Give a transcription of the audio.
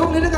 ช่วงนี้แล้วกัน